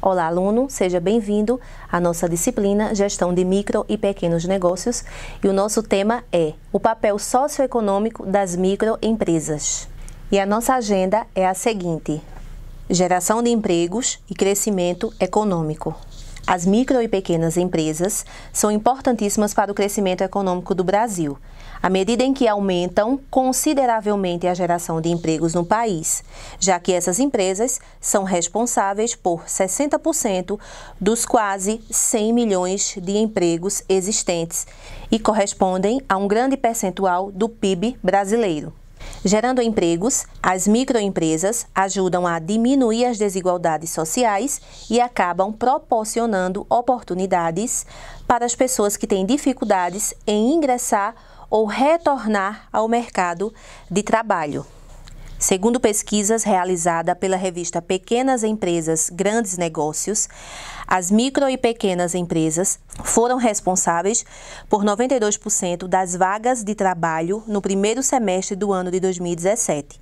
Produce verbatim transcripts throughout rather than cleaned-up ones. Olá, aluno, seja bem-vindo à nossa disciplina Gestão de Micro e Pequenos Negócios, e o nosso tema é o papel socioeconômico das microempresas. E a nossa agenda é a seguinte: geração de empregos e crescimento econômico. As micro e pequenas empresas são importantíssimas para o crescimento econômico do Brasil, à medida em que aumentam consideravelmente a geração de empregos no país, já que essas empresas são responsáveis por sessenta por cento dos quase cem milhões de empregos existentes e correspondem a um grande percentual do P I B brasileiro. Gerando empregos, as microempresas ajudam a diminuir as desigualdades sociais e acabam proporcionando oportunidades para as pessoas que têm dificuldades em ingressar ou retornar ao mercado de trabalho. Segundo pesquisas realizadas pela revista Pequenas Empresas Grandes Negócios, as micro e pequenas empresas foram responsáveis por noventa e dois por cento das vagas de trabalho no primeiro semestre do ano de dois mil e dezessete.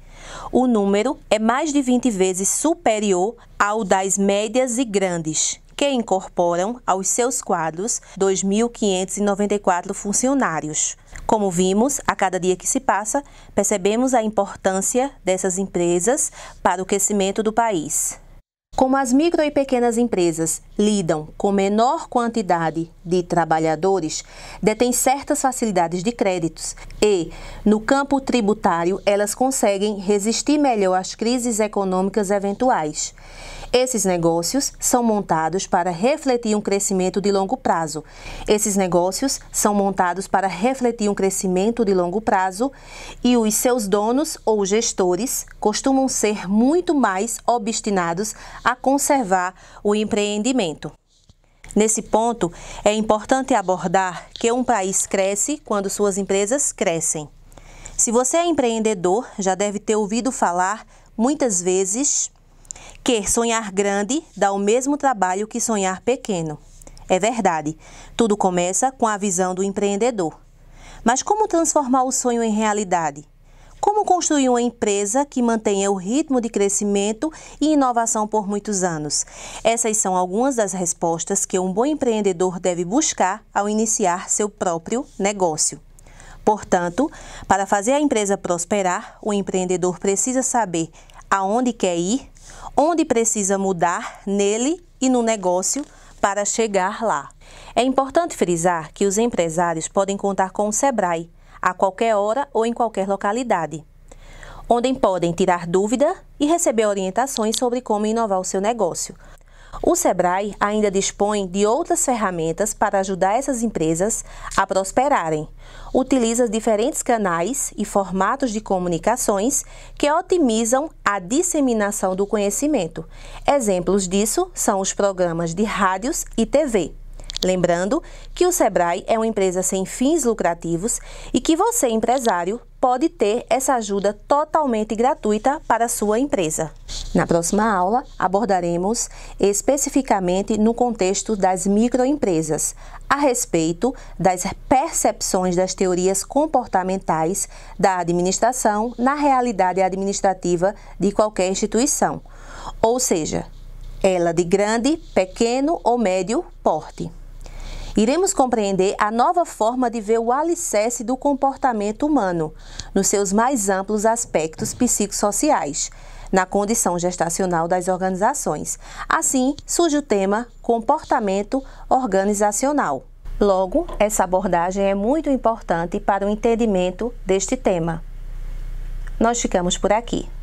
O número é mais de vinte vezes superior ao das médias e grandes, que incorporam aos seus quadros dois mil quinhentos e noventa e quatro funcionários. Como vimos, a cada dia que se passa, percebemos a importância dessas empresas para o crescimento do país. Como as micro e pequenas empresas lidam com menor quantidade de trabalhadores, detêm certas facilidades de créditos e, no campo tributário, elas conseguem resistir melhor às crises econômicas eventuais. Esses negócios são montados para refletir um crescimento de longo prazo. Esses negócios são montados para refletir um crescimento de longo prazo e os seus donos ou gestores costumam ser muito mais obstinados a conservar o empreendimento. Nesse ponto, é importante abordar que um país cresce quando suas empresas crescem. Se você é empreendedor, já deve ter ouvido falar muitas vezes que sonhar grande dá o mesmo trabalho que sonhar pequeno. É verdade, tudo começa com a visão do empreendedor. Mas como transformar o sonho em realidade? Como construir uma empresa que mantenha o ritmo de crescimento e inovação por muitos anos? Essas são algumas das respostas que um bom empreendedor deve buscar ao iniciar seu próprio negócio. Portanto, para fazer a empresa prosperar, o empreendedor precisa saber aonde quer ir, onde precisa mudar nele e no negócio para chegar lá. É importante frisar que os empresários podem contar com o Sebrae a qualquer hora ou em qualquer localidade, onde podem tirar dúvida e receber orientações sobre como inovar o seu negócio. O Sebrae ainda dispõe de outras ferramentas para ajudar essas empresas a prosperarem. Utiliza diferentes canais e formatos de comunicações que otimizam a disseminação do conhecimento. Exemplos disso são os programas de rádios e T V. Lembrando que o Sebrae é uma empresa sem fins lucrativos e que você, empresário, pode ter essa ajuda totalmente gratuita para a sua empresa. Na próxima aula, abordaremos especificamente no contexto das microempresas, a respeito das percepções das teorias comportamentais da administração na realidade administrativa de qualquer instituição, ou seja, ela de grande, pequeno ou médio porte. Iremos compreender a nova forma de ver o alicerce do comportamento humano, nos seus mais amplos aspectos psicossociais, na condição gestacional das organizações. Assim, surge o tema comportamento organizacional. Logo, essa abordagem é muito importante para o entendimento deste tema. Nós ficamos por aqui.